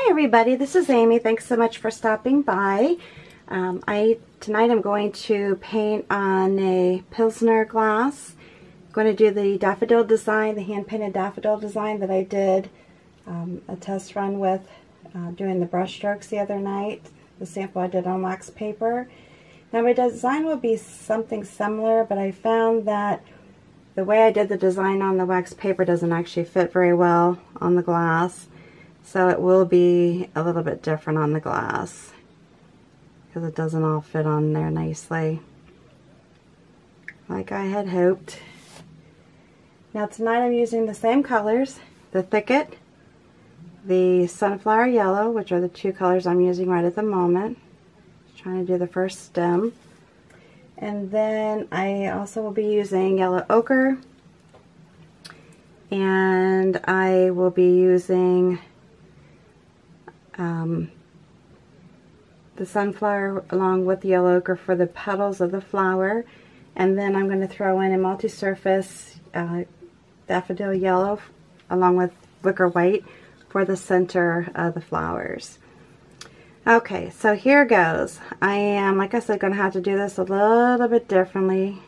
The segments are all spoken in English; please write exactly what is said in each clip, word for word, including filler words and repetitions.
Hi everybody, this is Amy. Thanks so much for stopping by. Um, I tonight I'm going to paint on a Pilsner glass. I'm going to do the daffodil design, the hand-painted daffodil design that I did um, a test run with uh, doing the brush strokes the other night, the sample I did on wax paper. Now my design will be something similar, but I found that the way I did the design on the wax paper doesn't actually fit very well on the glass. So it will be a little bit different on the glass because it doesn't all fit on there nicely like I had hoped. Now tonight I'm using the same colors, the Thicket, the Sunflower Yellow, which are the two colors I'm using right at the moment. Just trying to do the first stem. And then I also will be using Yellow Ochre, and I will be using Um, the sunflower along with the yellow ochre for the petals of the flower, and then I'm going to throw in a multi-surface uh, daffodil yellow along with wicker white for the center of the flowers. Okay, so here goes. I am, like I said, going to have to do this a little bit differently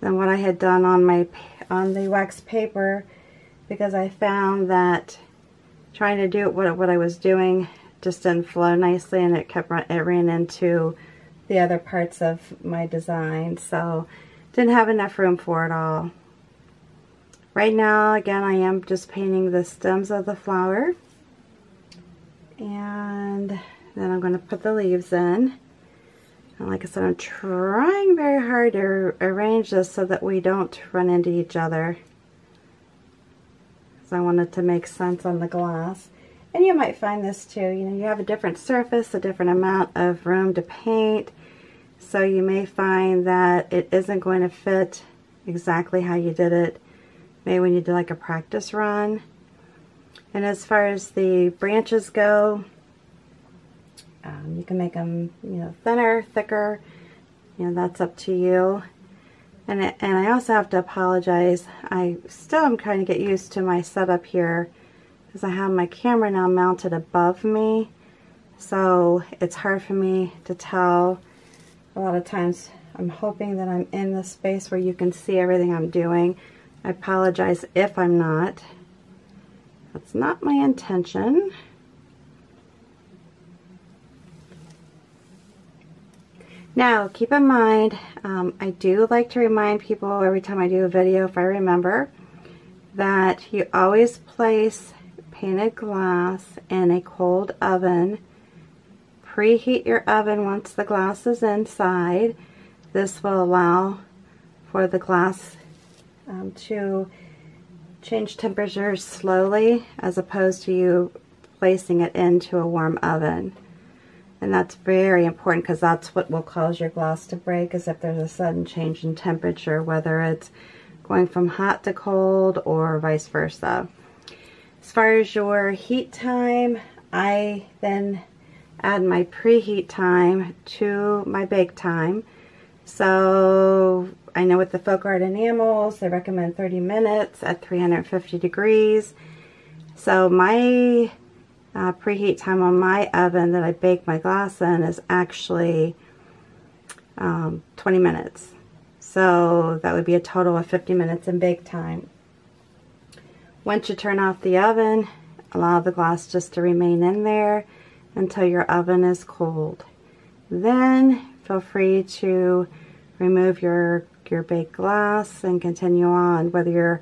than what I had done on my on the wax paper, because I found that trying to do what, what I was doing just didn't flow nicely, and it kept it ran into the other parts of my design, so didn't have enough room for it all. Right now, again, I am just painting the stems of the flower, and then I'm going to put the leaves in. And like I said, I'm trying very hard to arrange this so that we don't run into each other. So I want it to make sense on the glass. And you might find this too, you know, you have a different surface, a different amount of room to paint, so you may find that it isn't going to fit exactly how you did it, maybe when you do like a practice run. And as far as the branches go, um, you can make them, you know, thinner, thicker, you know, that's up to you. And, it, and I also have to apologize. I still am trying to get used to my setup here because I have my camera now mounted above me. So it's hard for me to tell. A lot of times I'm hoping that I'm in the space where you can see everything I'm doing. I apologize if I'm not. That's not my intention. Now, keep in mind, um, I do like to remind people every time I do a video, if I remember, that you always place painted glass in a cold oven. Preheat your oven once the glass is inside. This will allow for the glass um, to change temperatures slowly, as opposed to you placing it into a warm oven. And that's very important, because that's what will cause your glass to break, is if there's a sudden change in temperature, whether it's going from hot to cold or vice versa. As far as your heat time, I then add my preheat time to my bake time. So I know with the Folk Art Enamels, they recommend thirty minutes at three hundred fifty degrees. So my Uh, preheat time on my oven that I bake my glass in is actually um, twenty minutes. So that would be a total of fifty minutes in bake time. Once you turn off the oven, allow the glass just to remain in there until your oven is cooled. Then feel free to remove your, your baked glass and continue on, whether you're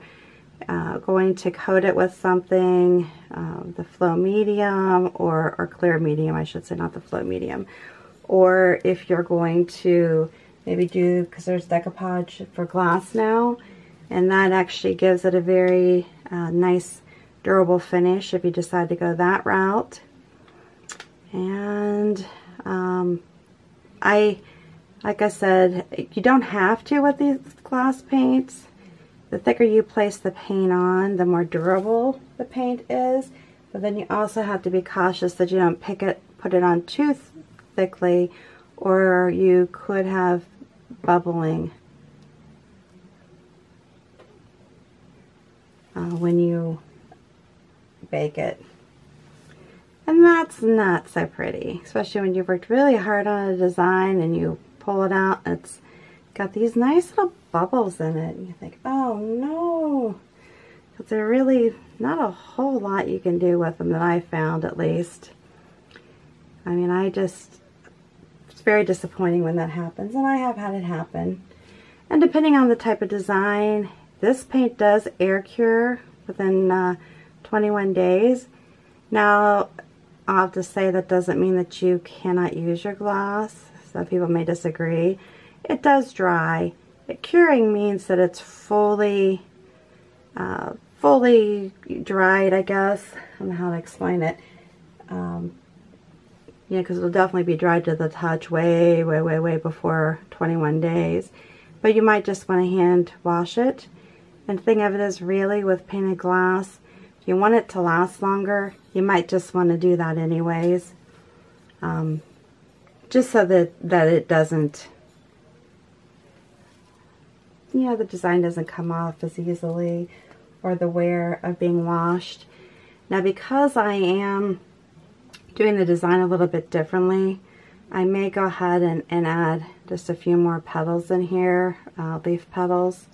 Uh, going to coat it with something, um, the flow medium or, or clear medium, I should say, not the flow medium. Or if you're going to maybe do, because there's decoupage for glass now, and that actually gives it a very uh, nice durable finish if you decide to go that route. And um, I, like I said, you don't have to with these glass paints. The thicker you place the paint on, the more durable the paint is, but then you also have to be cautious that you don't pick it, put it on too thickly, or you could have bubbling uh, when you bake it. And that's not so pretty, especially when you've worked really hard on a design and you pull it out and it's got these nice little bubbles in it. And you think, oh no, because there's really not a whole lot you can do with them that I found, at least. I mean, I just, it's very disappointing when that happens, and I have had it happen. And depending on the type of design, this paint does air cure within uh, twenty-one days. Now, I'll have to say that doesn't mean that you cannot use your gloss. Some people may disagree. It does dry. But curing means that it's fully, uh, fully dried, I guess. I don't know how to explain it. Um, yeah, because it'll definitely be dried to the touch way, way, way, way before twenty-one days. But you might just want to hand wash it. And the thing of it is, really, with painted glass, if you want it to last longer, you might just want to do that anyways. Um, just so that, that it doesn't, you know, the design doesn't come off as easily, or the wear of being washed. Now, because I am doing the design a little bit differently, I may go ahead and, and add just a few more petals in here, uh, leaf petals,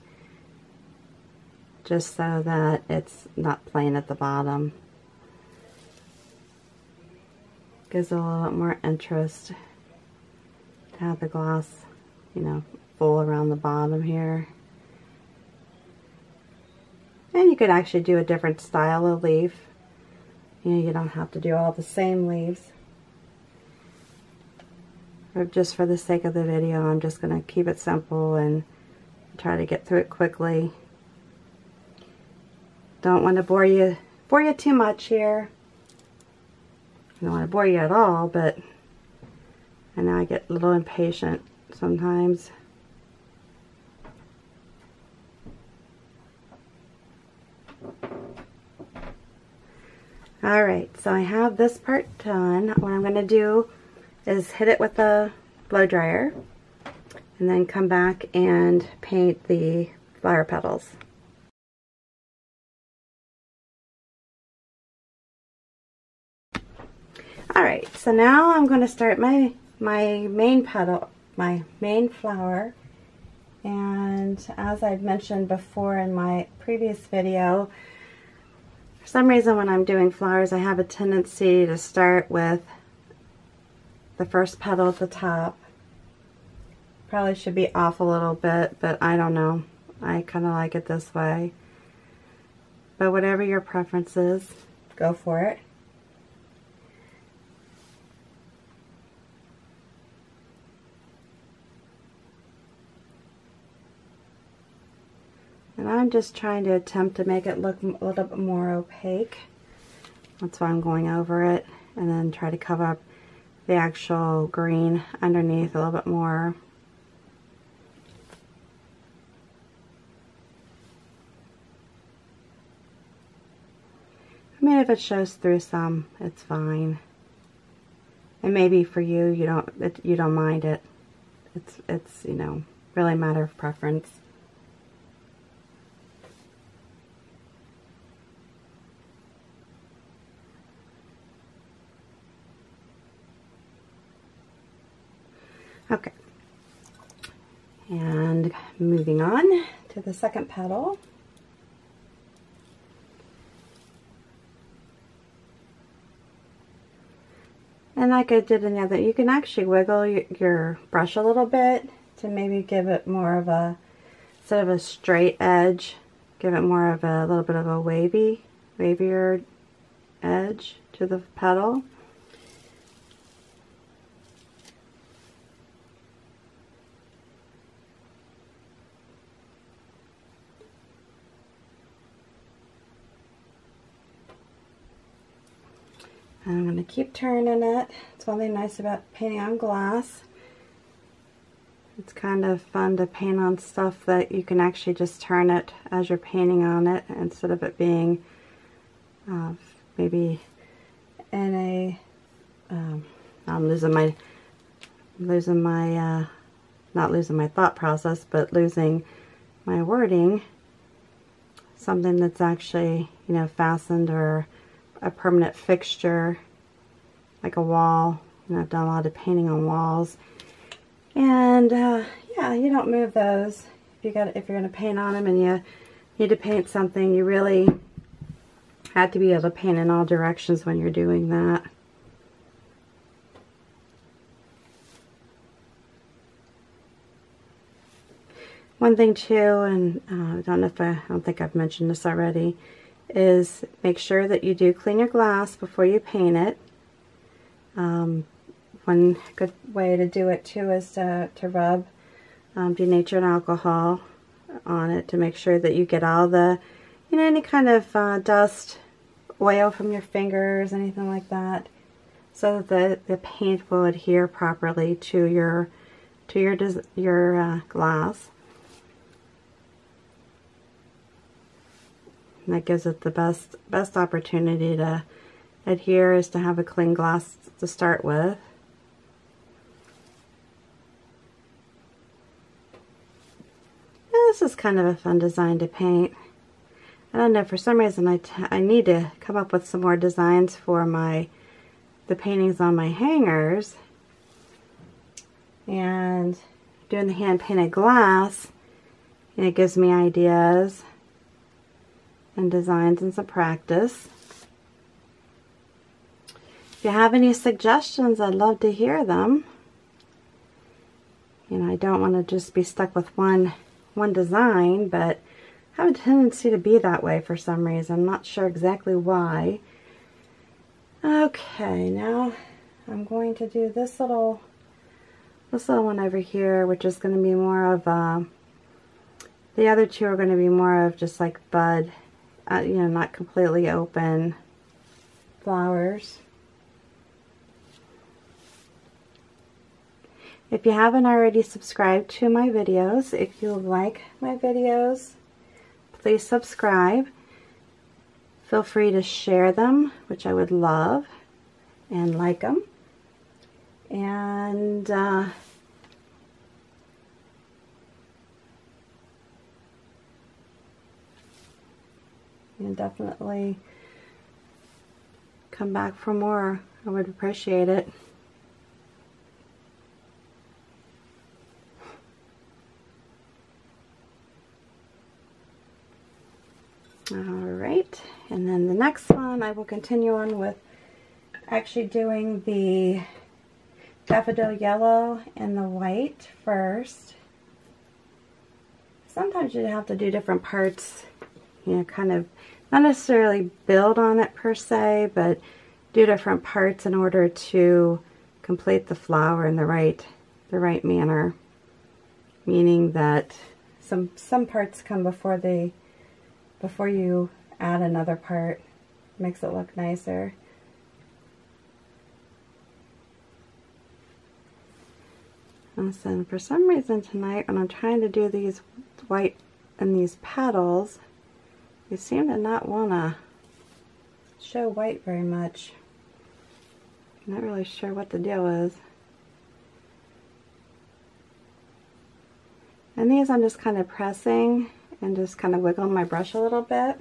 just so that it's not plain at the bottom. Gives it a little bit more interest to have the gloss, you know, full around the bottom here. And you could actually do a different style of leaf. You know, you don't have to do all the same leaves. Or just for the sake of the video, I'm just going to keep it simple and try to get through it quickly. Don't want to bore you, bore you too much here. I don't want to bore you at all, but I know I get a little impatient sometimes. Alright, so I have this part done. What I'm going to do is hit it with a blow dryer and then come back and paint the flower petals. Alright, so now I'm going to start my my main petal, my main flower, and as I've mentioned before in my previous video, for some reason when I'm doing flowers I have a tendency to start with the first petal at the top. Probably should be off a little bit, but I don't know. I kind of like it this way. But whatever your preference is, go for it. And I'm just trying to attempt to make it look a little bit more opaque. That's why I'm going over it, and then try to cover up the actual green underneath a little bit more. I mean, if it shows through some, it's fine. And maybe for you, you don't it, you don't mind it. It's it's you know, really a matter of preference. Okay, and moving on to the second petal. And like I did in the other, you can actually wiggle your, your brush a little bit to maybe give it more of a, instead of a straight edge, give it more of a little bit of a wavy, wavier edge to the petal. I'm going to keep turning it. It's one thing nice about painting on glass. It's kind of fun to paint on stuff that you can actually just turn it as you're painting on it, instead of it being uh, maybe in a. Um, I'm losing my, losing my, uh, not losing my thought process, but losing my wording. Something that's actually, you know, fastened or a permanent fixture like a wall. And I've done a lot of painting on walls. And uh, yeah, you don't move those. If you got, if you're going to paint on them and you need to paint something, you really have to be able to paint in all directions when you're doing that. One thing too, and uh, I don't know if I, I don't think I've mentioned this already, is make sure that you do clean your glass before you paint it. Um, one good way to do it too is to, to rub um, denatured alcohol on it to make sure that you get all the, you know, any kind of uh, dust, oil from your fingers, anything like that, so that the, the paint will adhere properly to your to your your uh, glass. And that gives it the best best opportunity to adhere, is to have a clean glass to start with. Yeah, this is kind of a fun design to paint. I don't know, for some reason I, t I need to come up with some more designs for my the paintings on my hangers. And doing the hand painted glass, and it gives me ideas and designs and some practice. If you have any suggestions, I'd love to hear them. You know, I don't want to just be stuck with one one design, but I have a tendency to be that way for some reason. I'm not sure exactly why. Okay, now I'm going to do this little this little one over here, which is going to be more of uh, the other two are going to be more of just like bud. Uh, you know, not completely open flowers. If you haven't already subscribed to my videos, if you like my videos, please subscribe. Feel free to share them, which I would love, and like them. And uh, And definitely come back for more. I would appreciate it. All right, and then the next one I will continue on with actually doing the daffodil yellow and the white first. Sometimes you have to do different parts, you know, kind of not necessarily build on it per se, but do different parts in order to complete the flower in the right the right manner, meaning that some some parts come before the before you add another part. Makes it look nicer. Listen, for some reason tonight when I'm trying to do these white and these petals, you seem to not want to show white very much. I'm not really sure what the deal is. And these I'm just kind of pressing and just kind of wiggle my brush a little bit.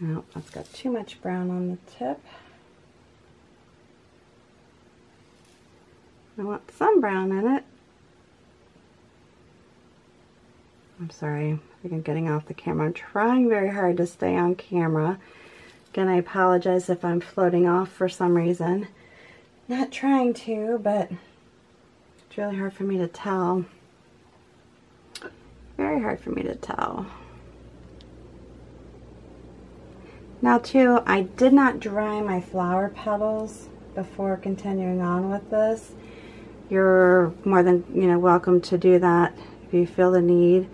Now, that's got too much brown on the tip. I want some brown in it. I'm sorry, I think I'm getting off the camera. I'm trying very hard to stay on camera. Again, I apologize if I'm floating off for some reason. Not trying to, but it's really hard for me to tell. Very hard for me to tell. Now too, I did not dry my flower petals before continuing on with this. You're more than, you know, welcome to do that if you feel the need,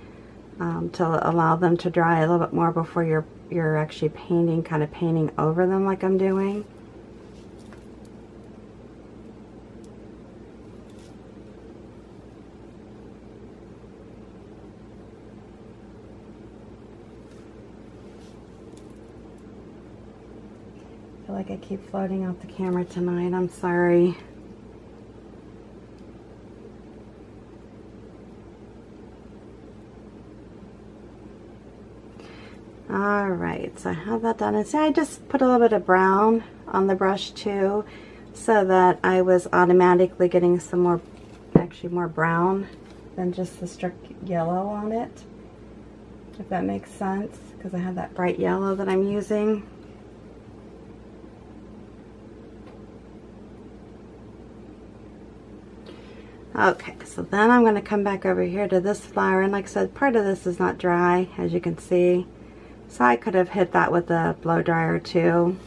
um, to allow them to dry a little bit more before you're you're actually painting, kind of painting over them like I'm doing. Like I keep floating off the camera tonight. I'm sorry. All right, so I have that done. And see, I just put a little bit of brown on the brush too, so that I was automatically getting some more, actually more brown than just the strict yellow on it, if that makes sense, because I have that bright yellow that I'm using. Okay, so then I'm going to come back over here to this flower, and like I said, part of this is not dry, as you can see, so I could have hit that with a blow dryer too.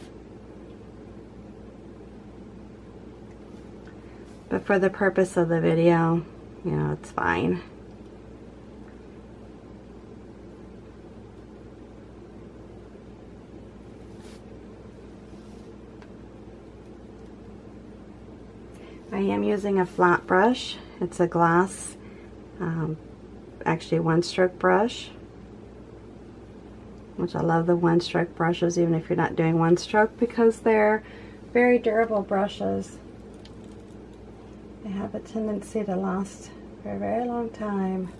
But for the purpose of the video, you know, it's fine. I am using a flat brush. It's a glass, um, actually one stroke brush, which I love the one stroke brushes, even if you're not doing one stroke, because they're very durable brushes. They have a tendency to last for a very long time.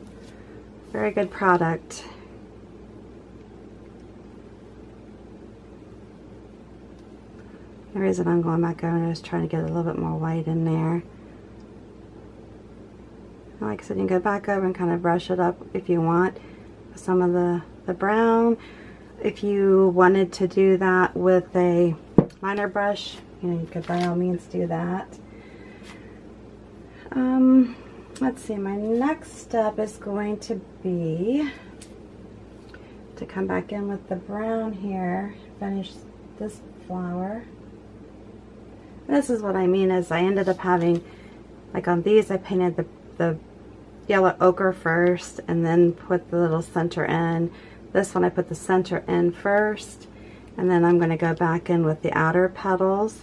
Very good product. The reason I'm going back over is trying to get a little bit more white in there. Like I said, you can go back over and kind of brush it up if you want. Some of the, the brown. If you wanted to do that with a liner brush, you know, you could by all means do that. Um, let's see, my next step is going to be to come back in with the brown here, finish this flower. This is what I mean is I ended up having, like on these I painted the, the yellow ochre first and then put the little center in. This one I put the center in first, and then I'm going to go back in with the outer petals.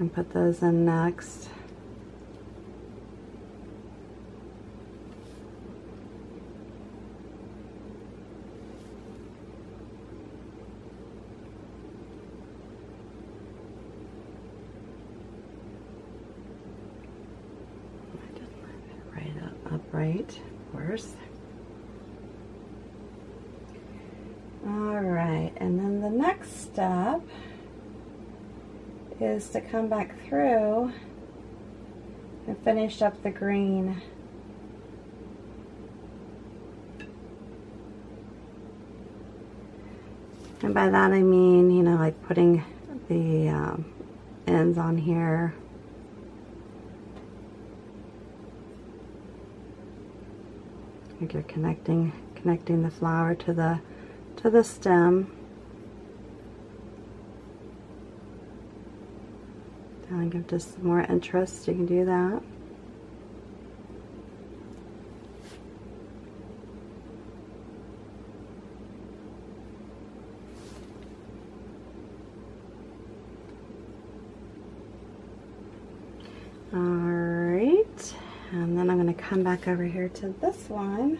And put those in next. Right, of course. All right, and then the next step is to come back through and finish up the green. And by that I mean, you know, like putting the um, ends on here. Like you're connecting connecting the flower to the to the stem. That'll give just some more interest. You can do that. All right. And then I'm going to come back over here to this one.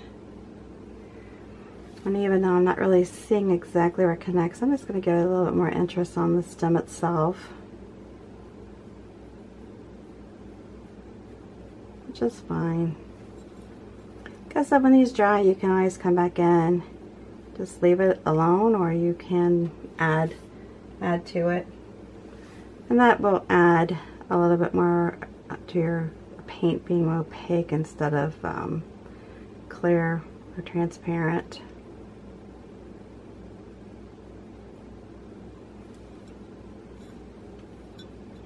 And even though I'm not really seeing exactly where it connects, I'm just going to give it a little bit more interest on the stem itself. Which is fine. Because when these dry, you can always come back in. Just leave it alone, or you can add, add to it. And that will add a little bit more to your paint being opaque instead of um, clear or transparent.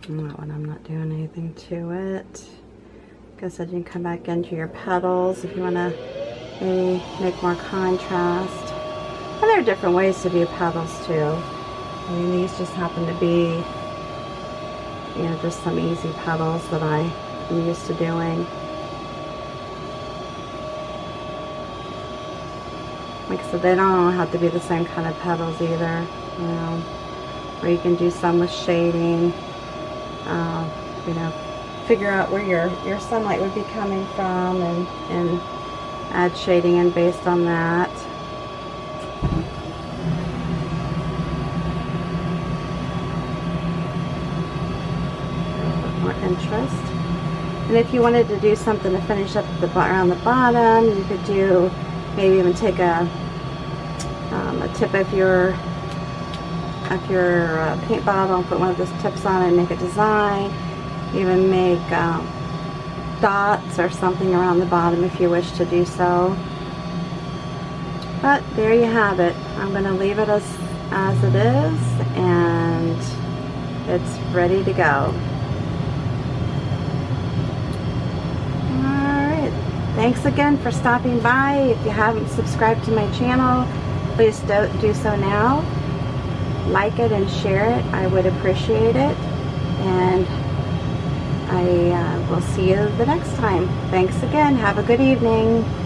And that one I'm not doing anything to it. Like I said, you can come back into your petals if you want to maybe make more contrast. And there are different ways to do petals too. I mean, these just happen to be, you know, just some easy petals that I I'm used to doing. Like so they don't all have to be the same kind of petals either, you know, or you can do some with shading, uh, you know, figure out where your your sunlight would be coming from and, and add shading in based on that. More interest. And if you wanted to do something to finish up the, around the bottom, you could do, maybe even take a, um, a tip of your, of your uh, paint bottle and put one of those tips on and make a design. Even make um, dots or something around the bottom if you wish to do so. But there you have it. I'm going to leave it as, as it is, and it's ready to go. Thanks again for stopping by. If you haven't subscribed to my channel, please do, do so now. Like it and share it. I would appreciate it. And I uh, will see you the next time. Thanks again. Have a good evening.